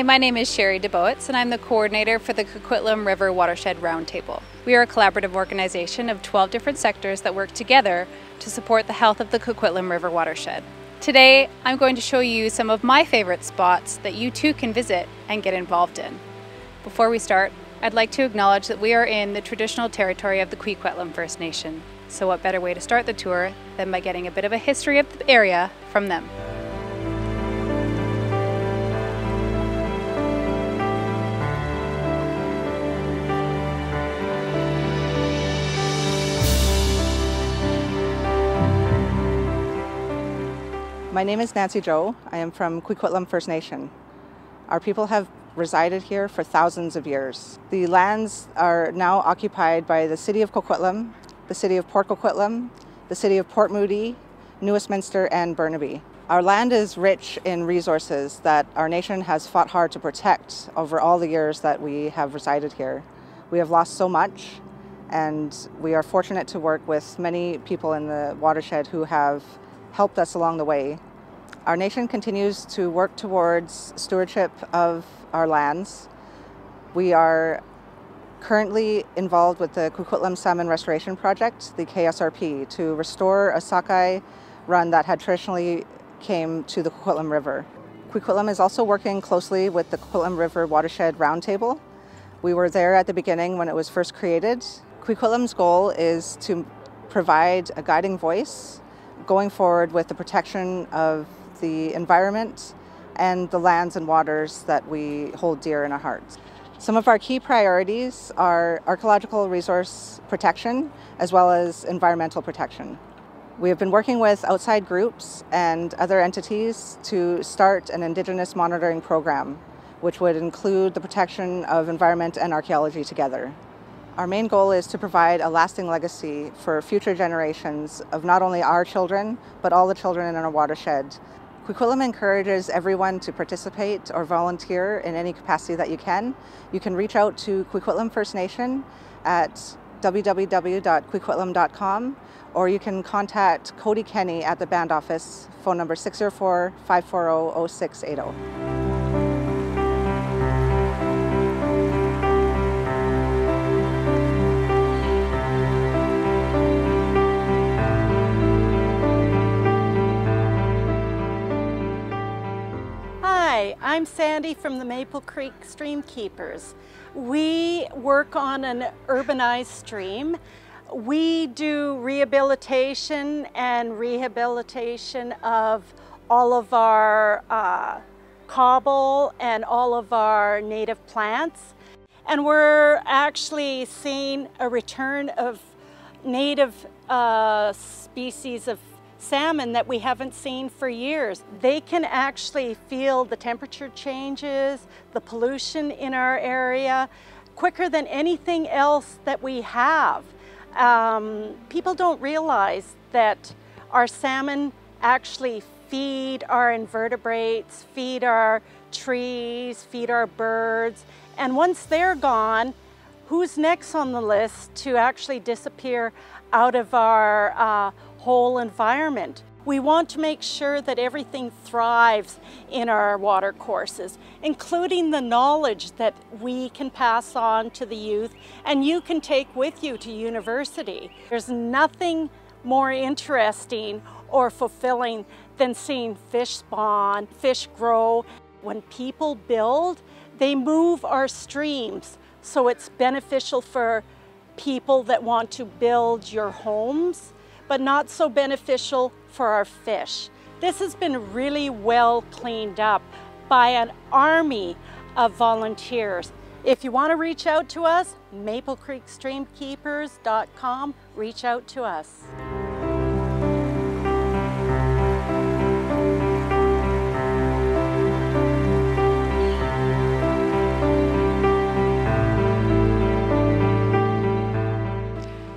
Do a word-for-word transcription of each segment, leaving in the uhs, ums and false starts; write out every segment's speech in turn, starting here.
Hi, my name is Sherry Debowitz, and I'm the coordinator for the Coquitlam River Watershed Roundtable. We are a collaborative organization of twelve different sectors that work together to support the health of the Coquitlam River watershed. Today, I'm going to show you some of my favorite spots that you too can visit and get involved in. Before we start, I'd like to acknowledge that we are in the traditional territory of the Kwikwetlem First Nation. So what better way to start the tour than by getting a bit of a history of the area from them. My name is Nancy Joe. I am from Kwikwetlem First Nation. Our people have resided here for thousands of years. The lands are now occupied by the City of Coquitlam, the City of Port Coquitlam, the City of Port Moody, Newestminster, and Burnaby. Our land is rich in resources that our nation has fought hard to protect over all the years that we have resided here. We have lost so much, and we are fortunate to work with many people in the watershed who have helped us along the way. Our nation continues to work towards stewardship of our lands. We are currently involved with the Kwikwetlem Salmon Restoration Project, the K S R P, to restore a sockeye run that had traditionally came to the Coquitlam River. Kwikwetlem is also working closely with the Coquitlam River Watershed Roundtable. We were there at the beginning when it was first created. Kwikwetlem goal is to provide a guiding voice going forward with the protection of the environment and the lands and waters that we hold dear in our hearts. Some of our key priorities are archaeological resource protection as well as environmental protection. We have been working with outside groups and other entities to start an Indigenous monitoring program, which would include the protection of environment and archaeology together. Our main goal is to provide a lasting legacy for future generations of not only our children, but all the children in our watershed. Kwikwetlem encourages everyone to participate or volunteer in any capacity that you can. You can reach out to Kwikwetlem First Nation at w w w dot kwikwetlem dot com, or you can contact Cody Kenny at the band office, phone number six zero four, five four zero, zero six eight zero. I'm Sandy from the Maple Creek Stream Keepers. We work on an urbanized stream. We do rehabilitation and rehabilitation of all of our uh, cobble and all of our native plants. And we're actually seeing a return of native uh, species of salmon that we haven't seen for years. They can actually feel the temperature changes, the pollution in our area, quicker than anything else that we have. Um, people don't realize that our salmon actually feed our invertebrates, feed our trees, feed our birds, and once they're gone, who's next on the list to actually disappear out of our uh, whole environment? We want to make sure that everything thrives in our water courses, including the knowledge that we can pass on to the youth and you can take with you to university. There's nothing more interesting or fulfilling than seeing fish spawn, fish grow. When people build, they move our streams, so it's beneficial for people that want to build your homes, but not so beneficial for our fish. This has been really well cleaned up by an army of volunteers. If you want to reach out to us, maple creek stream keepers dot com, reach out to us.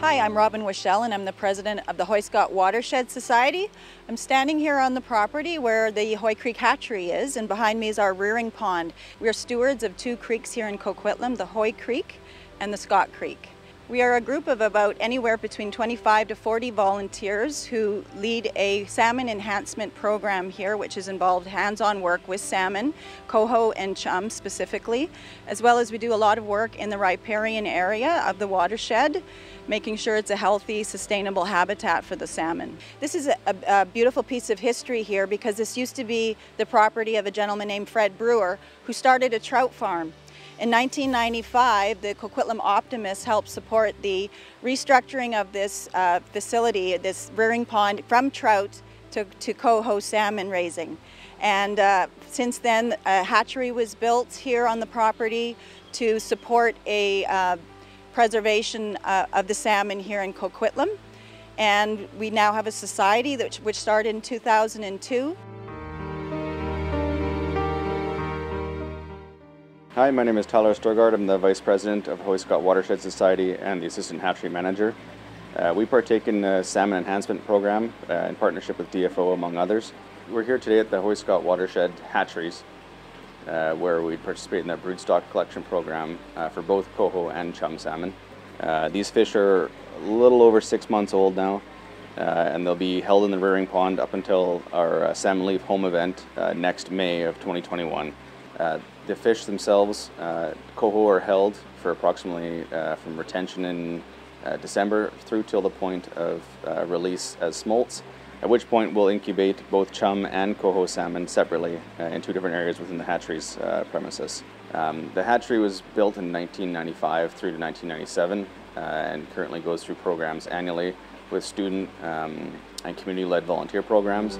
Hi, I'm Robin Wischel, and I'm the president of the Hoy Scott Watershed Society. I'm standing here on the property where the Hoy Creek Hatchery is, and behind me is our rearing pond. We are stewards of two creeks here in Coquitlam, the Hoy Creek and the Scott Creek. We are a group of about anywhere between twenty-five to forty volunteers who lead a salmon enhancement program here, which has involved hands-on work with salmon, coho and chum specifically, as well as we do a lot of work in the riparian area of the watershed, making sure it's a healthy, sustainable habitat for the salmon. This is a, a beautiful piece of history here because this used to be the property of a gentleman named Fred Brewer, who started a trout farm. In nineteen ninety-five, the Coquitlam Optimists helped support the restructuring of this uh, facility, this rearing pond, from trout to, to coho salmon raising. And uh, since then, a hatchery was built here on the property to support a uh, preservation uh, of the salmon here in Coquitlam. And we now have a society that, which started in two thousand two. Hi, my name is Tyler Storgaard. I'm the Vice President of Hoy Scott Watershed Society and the Assistant Hatchery Manager. Uh, we partake in the Salmon Enhancement Program uh, in partnership with D F O, among others. We're here today at the Hoy Scott Watershed Hatcheries, uh, where we participate in the broodstock collection program uh, for both coho and chum salmon. Uh, these fish are a little over six months old now, uh, and they'll be held in the rearing pond up until our uh, salmon leaf home event uh, next May of twenty twenty-one. Uh, the fish themselves, uh, coho, are held for approximately uh, from retention in uh, December through till the point of uh, release as smolts, at which point we'll incubate both chum and coho salmon separately uh, in two different areas within the hatchery's uh, premises. Um, the hatchery was built in nineteen ninety-five through to nineteen ninety-seven uh, and currently goes through programs annually with student um, and community-led volunteer programs.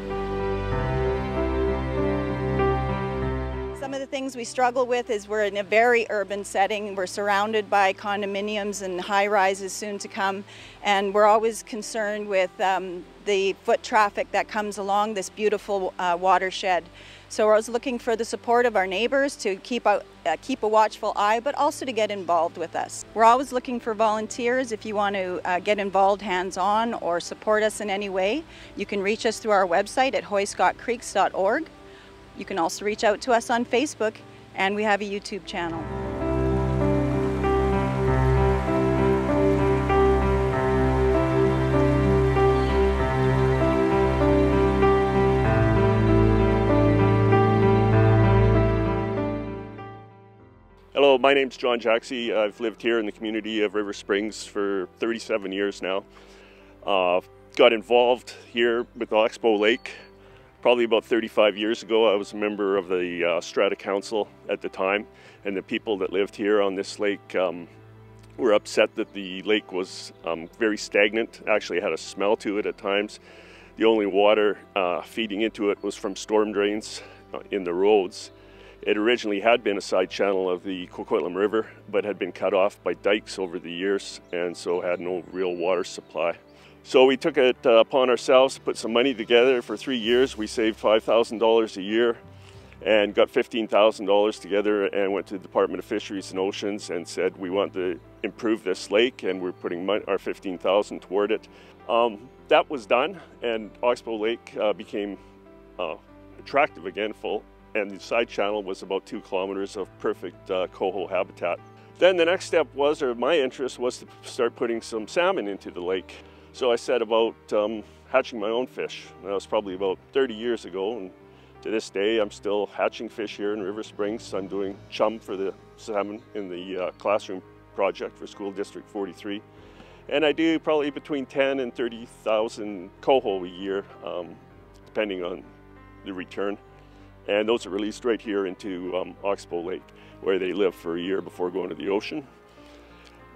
Some of the things we struggle with is we're in a very urban setting. We're surrounded by condominiums and high-rises soon to come, and we're always concerned with um, the foot traffic that comes along this beautiful uh, watershed. So we're always looking for the support of our neighbors to keep out, uh, keep a watchful eye, but also to get involved with us. We're always looking for volunteers. If you want to uh, get involved hands-on or support us in any way, you can reach us through our website at hoy scott creeks dot org. You can also reach out to us on Facebook, and we have a YouTube channel. Hello, my name's John Jacksey. I've lived here in the community of River Springs for thirty-seven years now. Uh, got involved here with Oxbow Lake probably about thirty-five years ago. I was a member of the uh, Strata Council at the time, and the people that lived here on this lake um, were upset that the lake was um, very stagnant, actually had a smell to it at times. The only water uh, feeding into it was from storm drains in the roads. It originally had been a side channel of the Coquitlam River, but had been cut off by dikes over the years, and so had no real water supply. So we took it uh, upon ourselves to put some money together. For three years, we saved five thousand dollars a year and got fifteen thousand dollars together and went to the Department of Fisheries and Oceans and said, we want to improve this lake, and we're putting our fifteen thousand dollars toward it. Um, that was done, and Oxbow Lake uh, became uh, attractive again, full, and the side channel was about two kilometers of perfect uh, coho habitat. Then the next step was, or my interest was, to start putting some salmon into the lake. So I set about um, hatching my own fish. That was probably about thirty years ago, and to this day I'm still hatching fish here in River Springs. I'm doing chum for the salmon in the uh, classroom project for School District forty-three. And I do probably between ten and thirty thousand coho a year, um, depending on the return. And those are released right here into um, Oxbow Lake, where they live for a year before going to the ocean.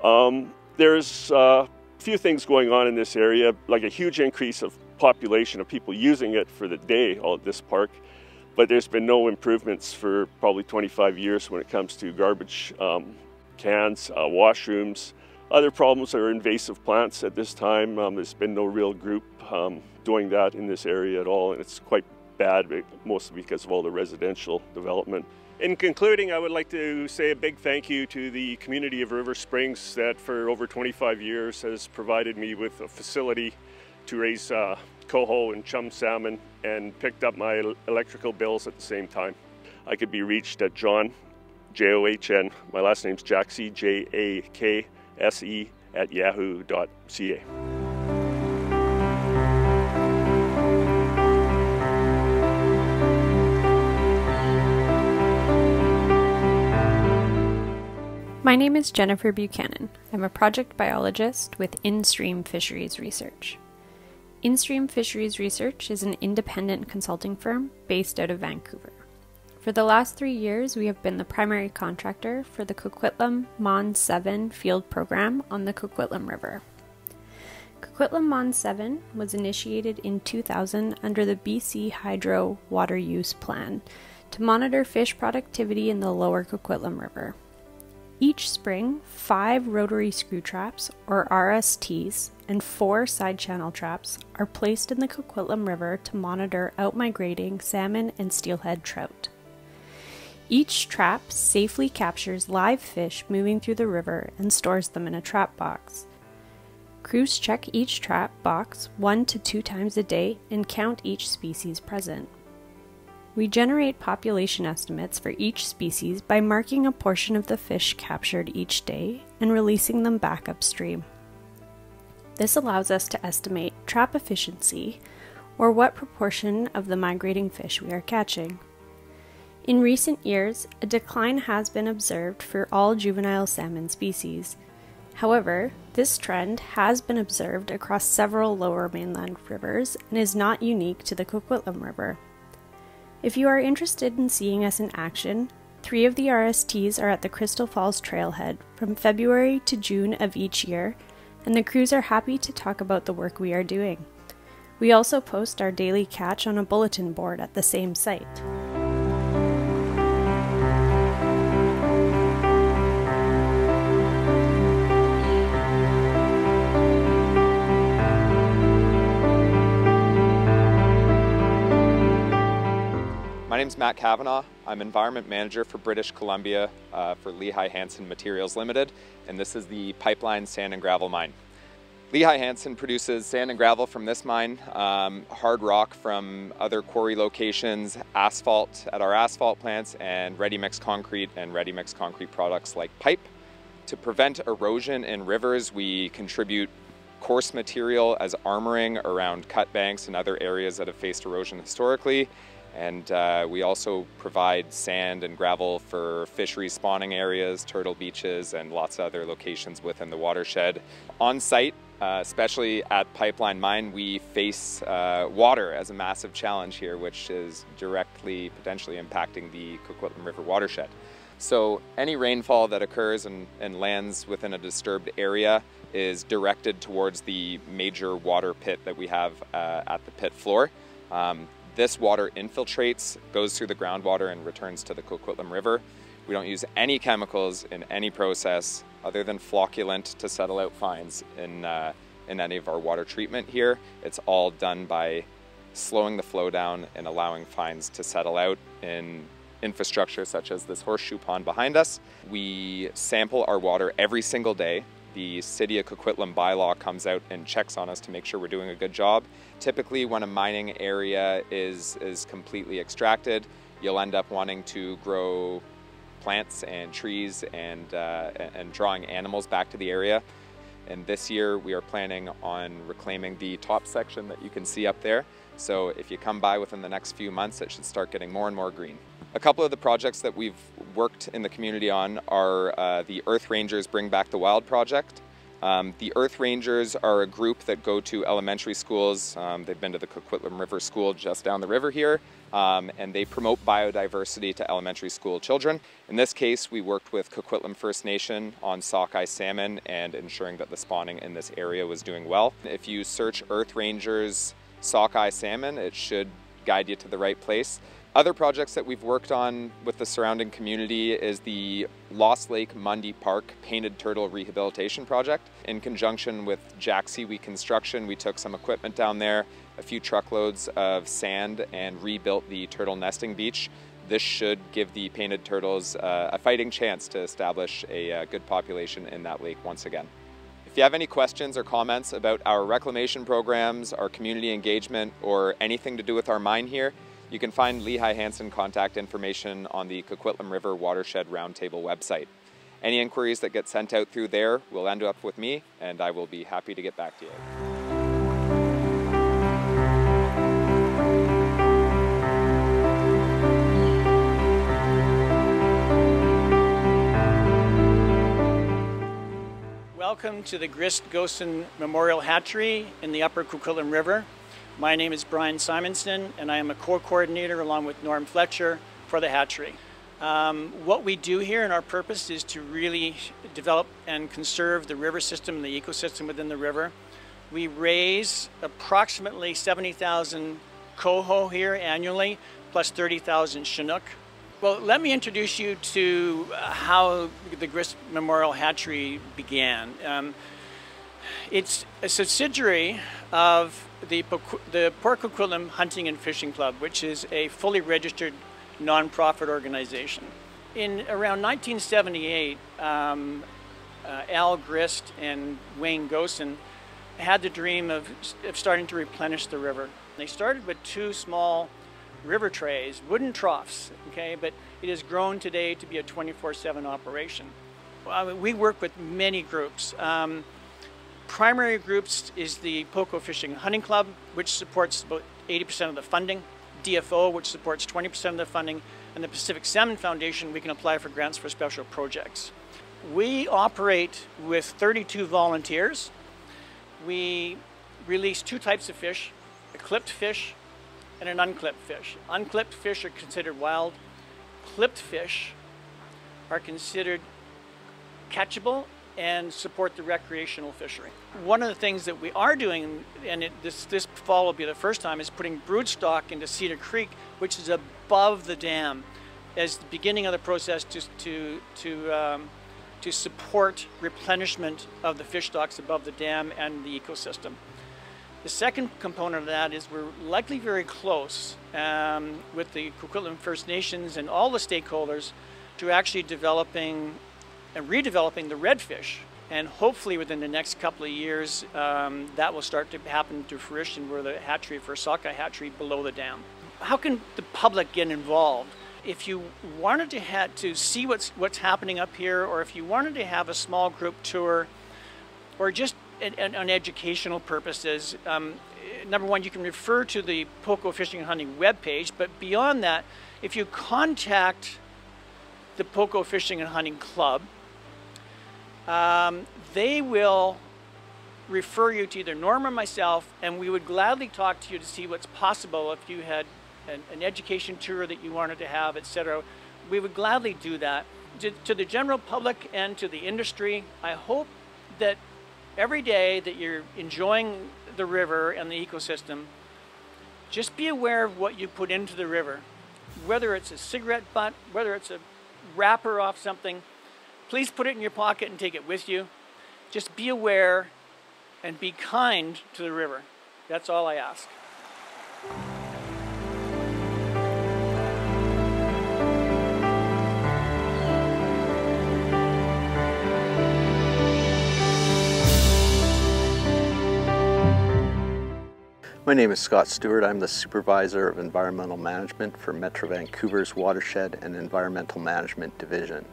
Um, there's uh, few things going on in this area, like a huge increase of population of people using it for the day all at this park, but there's been no improvements for probably twenty-five years when it comes to garbage um, cans, uh, washrooms. Other problems are invasive plants at this time. Um, there's been no real group um, doing that in this area at all, and it's quite bad, mostly because of all the residential development. In concluding, I would like to say a big thank you to the community of River Springs that for over twenty-five years has provided me with a facility to raise uh, coho and chum salmon and picked up my electrical bills at the same time. I could be reached at John, J O H N, my last name's Jacksey, J A K S E at yahoo dot c a. My name is Jennifer Buchanan. I'm a project biologist with InStream Fisheries Research. InStream Fisheries Research is an independent consulting firm based out of Vancouver. For the last three years, we have been the primary contractor for the Coquitlam Mon seven field program on the Coquitlam River. Coquitlam Mon seven was initiated in two thousand under the B C Hydro Water Use Plan to monitor fish productivity in the lower Coquitlam River. Each spring, five rotary screw traps, or R S Ts, and four side channel traps are placed in the Coquitlam River to monitor outmigrating salmon and steelhead trout. Each trap safely captures live fish moving through the river and stores them in a trap box. Crews check each trap box one to two times a day and count each species present. We generate population estimates for each species by marking a portion of the fish captured each day and releasing them back upstream. This allows us to estimate trap efficiency, or what proportion of the migrating fish we are catching. In recent years, a decline has been observed for all juvenile salmon species. However, this trend has been observed across several lower mainland rivers and is not unique to the Coquitlam River. If you are interested in seeing us in action, three of the R S Ts are at the Crystal Falls Trailhead from February to June of each year, and the crews are happy to talk about the work we are doing. We also post our daily catch on a bulletin board at the same site. My name's Matt Cavanaugh. I'm Environment Manager for British Columbia uh, for Lehigh Hanson Materials Limited, and this is the Pipeline Sand and Gravel Mine. Lehigh Hanson produces sand and gravel from this mine, um, hard rock from other quarry locations, asphalt at our asphalt plants, and ready-mix concrete and ready-mix concrete products like pipe. To prevent erosion in rivers, we contribute coarse material as armoring around cut banks and other areas that have faced erosion historically. And uh, we also provide sand and gravel for fishery spawning areas, turtle beaches, and lots of other locations within the watershed. On site, uh, especially at Pipeline Mine, we face uh, water as a massive challenge here, which is directly potentially impacting the Coquitlam River watershed. So any rainfall that occurs and, and lands within a disturbed area is directed towards the major water pit that we have uh, at the pit floor. Um, This water infiltrates, goes through the groundwater, and returns to the Coquitlam River. We don't use any chemicals in any process other than flocculant to settle out fines in, uh, in any of our water treatment here. It's all done by slowing the flow down and allowing fines to settle out in infrastructure such as this horseshoe pond behind us. We sample our water every single day. The City of Coquitlam bylaw comes out and checks on us to make sure we're doing a good job. Typically, when a mining area is, is completely extracted, you'll end up wanting to grow plants and trees and, uh, and drawing animals back to the area. And this year, we are planning on reclaiming the top section that you can see up there. So if you come by within the next few months, it should start getting more and more green. A couple of the projects that we've worked in the community on are uh, the Earth Rangers Bring Back the Wild project. Um, the Earth Rangers are a group that go to elementary schools. Um, they've been to the Coquitlam River School just down the river here, um, and they promote biodiversity to elementary school children. In this case, we worked with Kwikwetlem First Nation on sockeye salmon and ensuring that the spawning in this area was doing well. If you search Earth Rangers sockeye salmon, it should guide you to the right place. Other projects that we've worked on with the surrounding community is the Lost Lake Mundy Park Painted Turtle Rehabilitation Project. In conjunction with Jacksey Reconstruction, we took some equipment down there, a few truckloads of sand, and rebuilt the turtle nesting beach. This should give the painted turtles uh, a fighting chance to establish a, a good population in that lake once again. If you have any questions or comments about our reclamation programs, our community engagement, or anything to do with our mine here, you can find Lehigh Hanson contact information on the Coquitlam River Watershed Roundtable website. Any inquiries that get sent out through there will end up with me, and I will be happy to get back to you. Welcome to the Grist Goeson Memorial Hatchery in the upper Coquitlam River. My name is Brian Simonson, and I am a co-coordinator along with Norm Fletcher for the hatchery. Um, what we do here and our purpose is to really develop and conserve the river system and the ecosystem within the river. We raise approximately seventy thousand coho here annually, plus thirty thousand Chinook. Well, let me introduce you to how the Grist Memorial Hatchery began. Um, it's a subsidiary of the, the Port Coquitlam Hunting and Fishing Club, which is a fully registered nonprofit organization. In around nineteen seventy-eight, um, uh, Al Grist and Wayne Goeson had the dream of, of starting to replenish the river. They started with two small river trays, wooden troughs, okay, but it has grown today to be a twenty-four seven operation. Well, we work with many groups. Um, primary groups is the Poco Fishing and Hunting Club, which supports about eighty percent of the funding, D F O, which supports twenty percent of the funding, and the Pacific Salmon Foundation. We can apply for grants for special projects. We operate with thirty-two volunteers. We release two types of fish, a clipped fish and an unclipped fish. Unclipped fish are considered wild. Clipped fish are considered catchable and support the recreational fishery. One of the things that we are doing, and it, this, this fall will be the first time, is putting broodstock into Cedar Creek, which is above the dam, as the beginning of the process to, to, to, um, to support replenishment of the fish stocks above the dam and the ecosystem. The second component of that is we're likely very close um, with the Kwikwetlem First Nations and all the stakeholders to actually developing and redeveloping the redfish. And hopefully within the next couple of years, um, that will start to happen to fruition where the hatchery for sockeye hatchery below the dam. How can the public get involved? If you wanted to, have to see what's, what's happening up here, or if you wanted to have a small group tour, or just on educational purposes, um, number one, you can refer to the Poco Fishing and Hunting webpage, but beyond that, if you contact the Poco Fishing and Hunting Club, um, they will refer you to either Norm or myself, and we would gladly talk to you to see what's possible if you had an, an education tour that you wanted to have, et cetera. We would gladly do that. To, to the general public and to the industry, I hope that every day that you're enjoying the river and the ecosystem, just be aware of what you put into the river. Whether it's a cigarette butt, whether it's a wrapper off something, please put it in your pocket and take it with you. Just be aware and be kind to the river. That's all I ask. My name is Scott Stewart. I'm the Supervisor of Environmental Management for Metro Vancouver's Watershed and Environmental Management Division.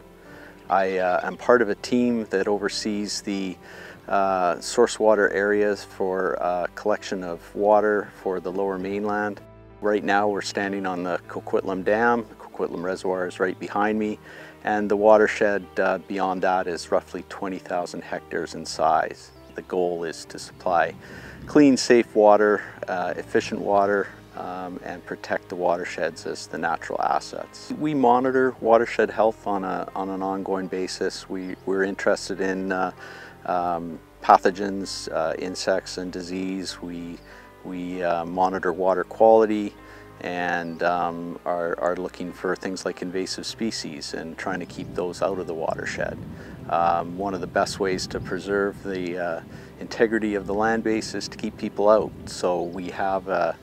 I uh, am part of a team that oversees the uh, source water areas for uh, collection of water for the lower mainland. Right now we're standing on the Coquitlam Dam. The Coquitlam Reservoir is right behind me, and the watershed uh, beyond that is roughly twenty thousand hectares in size. The goal is to supply clean, safe water, uh, efficient water, um, and protect the watersheds as the natural assets. We monitor watershed health on, a, on an ongoing basis. We, we're interested in uh, um, pathogens, uh, insects, and disease. We, we uh, monitor water quality and um, are, are looking for things like invasive species and trying to keep those out of the watershed. Um, one of the best ways to preserve the uh, integrity of the land base is to keep people out. So we have a,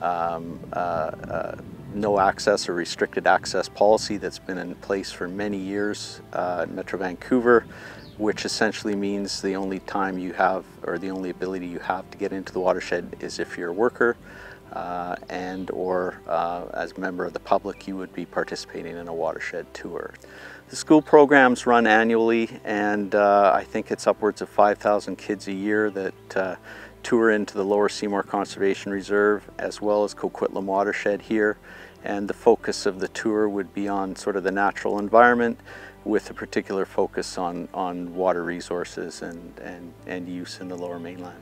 um, a, a no access or restricted access policy that's been in place for many years uh, at Metro Vancouver, which essentially means the only time you have or the only ability you have to get into the watershed is if you're a worker. uh, and or uh, as a member of the public, you would be participating in a watershed tour. The school programs run annually, and uh, I think it's upwards of five thousand kids a year that uh, tour into the Lower Seymour Conservation Reserve as well as Coquitlam Watershed here. And the focus of the tour would be on sort of the natural environment with a particular focus on, on water resources and, and, and use in the Lower Mainland.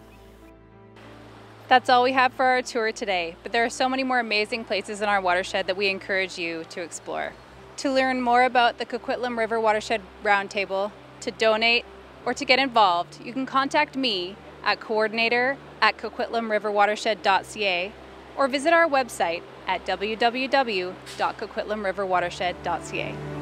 That's all we have for our tour today, but there are so many more amazing places in our watershed that we encourage you to explore. To learn more about the Coquitlam River Watershed Roundtable, to donate, or to get involved, you can contact me at coordinator at coquitlam river watershed dot c a or visit our website at w w w dot coquitlam river watershed dot c a.